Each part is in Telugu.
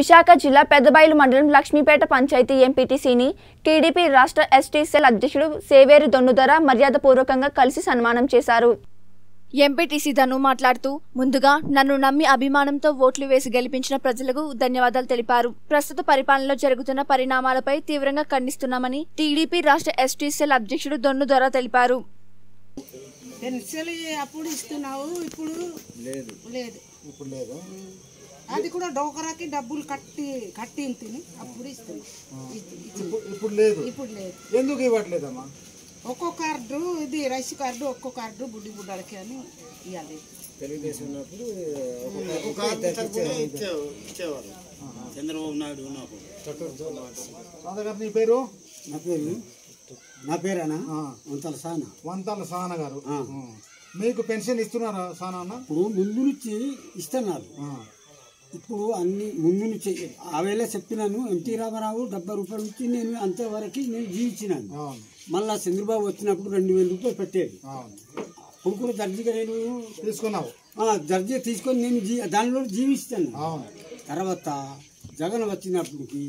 విశాఖ జిల్లా పెద్దబైలు మండలం లక్ష్మీపేట పంచాయతీ ఎంపీటీసీని టీడీపీ రాష్ట్ర ఎస్టీ సెల్ అధ్యక్షుడు సేవేరి దొన్నుదర మర్యాదపూర్వకంగా కలిసి సన్మానం చేశారు. ఎంపీటీసీ ధను మాట్లాడుతూ, ముందుగా నన్ను నమ్మి అభిమానంతో ఓట్లు వేసి గెలిపించిన ప్రజలకు ధన్యవాదాలు తెలిపారు. ప్రస్తుత పరిపాలనలో జరుగుతున్న పరిణామాలపై తీవ్రంగా ఖండిస్తున్నామని టీడీపీ రాష్ట్ర ఎస్టీ సెల్ అధ్యక్షుడు దొన్నుదర తెలిపారు. అది కూడా డోకరాకి డబ్బులు కట్టి అప్పుడు ఇస్తున్నాం. ఒక్కో కార్డు, ఇది రైస్ కార్డు, ఒక్కో కార్డు బుడ్డి బుడ్డలకి అని ఇవ్వలేదు. తెలుగుదేశం చంద్రబాబు నాయుడు. నా పేరేనా వంతల సానా. వంతల సానా గారు, మీకు పెన్షన్ ఇస్తున్నారా సానా అన్న? ఇప్పుడు ముందు నుంచి ఇస్తున్నారు. ఇప్పుడు అన్ని ముందు నుంచి ఆవేళ చెప్పినాను. ఎన్టీ రామారావు 70 రూపాయల నుంచి నేను అంతవరకు నేను జీవించినాను. మళ్ళా చంద్రబాబు వచ్చినప్పుడు 2000 రూపాయలు పెట్టేది. అప్పుడు కూడా దర్జీగా నేను తీసుకున్నావు. దర్జీ తీసుకొని నేను దానిలో జీవిస్తాను. తర్వాత జగన్ వచ్చినప్పటికి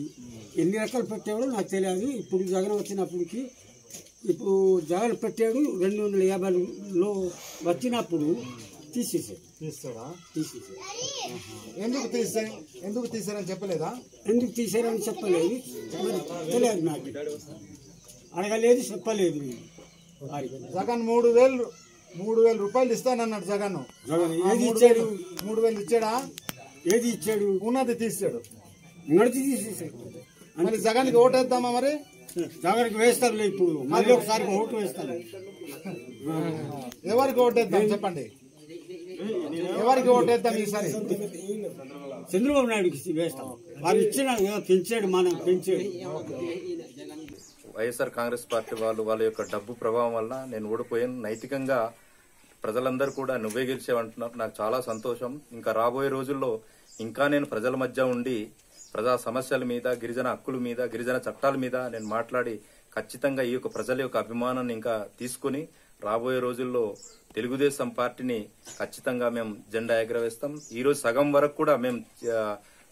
ఎన్ని రకాలు పెట్టాడో నాకు తెలియదు. ఇప్పుడు జగన్ వచ్చినప్పటికి ఇప్పుడు జగన్ పెట్టాడు 250లో వచ్చినప్పుడు ఎందుకు తీసారని చెప్పలేదా? ఎందుకు తీసారని చెప్పలేదు, తెలియదు నాకు. అడగలేదు, చెప్పలేదు. జగన్ 3000 రూపాయలు ఇస్తానన్నాడు. జగన్ ఏది ఇచ్చాడు? 3000 ఇచ్చాడా? ఏది ఇచ్చాడు? ఉన్నది తీసాడు, నడిచి తీసేసాడు. మరి జగన్కి ఓటేద్దామా? మరి జగన్కి వేస్తారులే. ఇప్పుడు మళ్ళీ ఒకసారి ఓటు వేస్తారు. ఎవరికి ఓటేద్దాం చెప్పండి? ఎవరికి ఓటేద్దాం ఈసారి? చంద్రబాబు నాయుడుకి వేస్తాం. వారు ఇచ్చిన పెంచాడు, మనం పెంచాడు. వైఎస్ఆర్ కాంగ్రెస్ పార్టీ వాళ్ళ యొక్క డబ్బు ప్రభావం వల్ల నేను ఓడిపోయాను. నైతికంగా ప్రజలందరూ కూడా నువ్వే గెలిచేవంటున్నారు. నాకు చాలా సంతోషం. ఇంకా రాబోయే రోజుల్లో ఇంకా నేను ప్రజల మధ్య ఉండి ప్రజా సమస్యల మీద, గిరిజన హక్కుల మీద, గిరిజన చట్టాల మీద నేను మాట్లాడి ఖచ్చితంగా ఈ యొక్క ప్రజల యొక్క అభిమానాన్ని ఇంకా తీసుకుని రాబోయే రోజుల్లో తెలుగుదేశం పార్టీని ఖచ్చితంగా మేము జెండా ఎగరవేస్తాం. ఈరోజు సగం వరకు కూడా మేము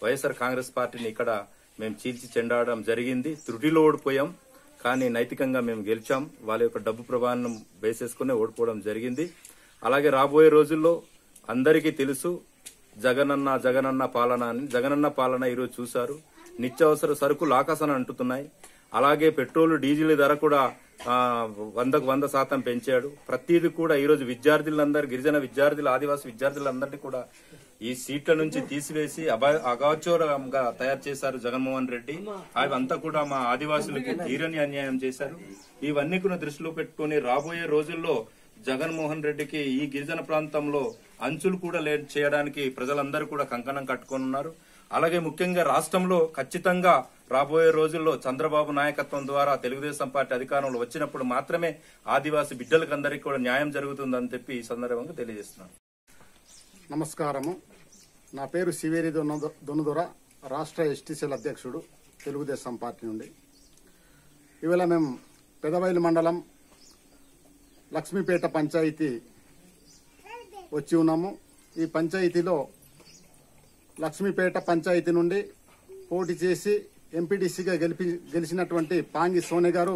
వైఎస్ఆర్ కాంగ్రెస్ పార్టీని ఇక్కడ మేము చీల్చి చెండాడడం జరిగింది. త్రుటిలో ఓడిపోయాం, కానీ నైతికంగా మేము గెలిచాం. వాళ్ళ యొక్క డబ్బు ప్రభావం వేసేసుకునే ఓడిపోవడం జరిగింది. అలాగే రాబోయే రోజుల్లో అందరికీ తెలుసు జగనన్న పాలన అని. జగనన్న పాలన ఈరోజు చూశారు. నిత్యావసర సరుకులు ఆకాశాన్ని అంటుతున్నాయి. అలాగే పెట్రోల్, డీజిల్ ధర కూడా 100% పెంచాడు. ప్రతిదీ కూడా ఈరోజు విద్యార్థులందరూ, గిరిజన విద్యార్థులు, ఆదివాసీ విద్యార్థులందరినీ కూడా ఈ సీట్ల నుంచి తీసివేసి అగాచోరంగా తయారు చేశారు జగన్మోహన్ రెడ్డి. అవి అంతా కూడా మా ఆదివాసులకు తీరని అన్యాయం చేశారు. ఇవన్నీ కూడా దృష్టిలో పెట్టుకుని రాబోయే రోజుల్లో జగన్మోహన్ రెడ్డికి ఈ గిరిజన ప్రాంతంలో అంచులు కూడా చేయడానికి ప్రజలందరూ కూడా కంకణం కట్టుకోనున్నారు. అలాగే ముఖ్యంగా రాష్ట్రంలో ఖచ్చితంగా రాబోయే రోజుల్లో చంద్రబాబు నాయకత్వం ద్వారా తెలుగుదేశం పార్టీ అధికారంలో వచ్చినప్పుడు మాత్రమే ఆదివాసీ బిడ్డలకందరికీ కూడా న్యాయం జరుగుతుందని చెప్పి ఈ సందర్భంగా తెలియజేస్తున్నాను. నమస్కారము. నా పేరు సివేరి దొన్నుదొర, రాష్ట్ర ఎస్టీసీల అధ్యక్షుడు, తెలుగుదేశం పార్టీ నుండి. ఇవాళ మేము పెదవైలు మండలం లక్ష్మీపేట పంచాయతీ వచ్చి ఉన్నాము. ఈ పంచాయతీలో లక్ష్మీపేట పంచాయతీ నుండి పోటీ చేసి ఎంపీటీసీగా గెలిచినటువంటి పాంగి సోనే గారు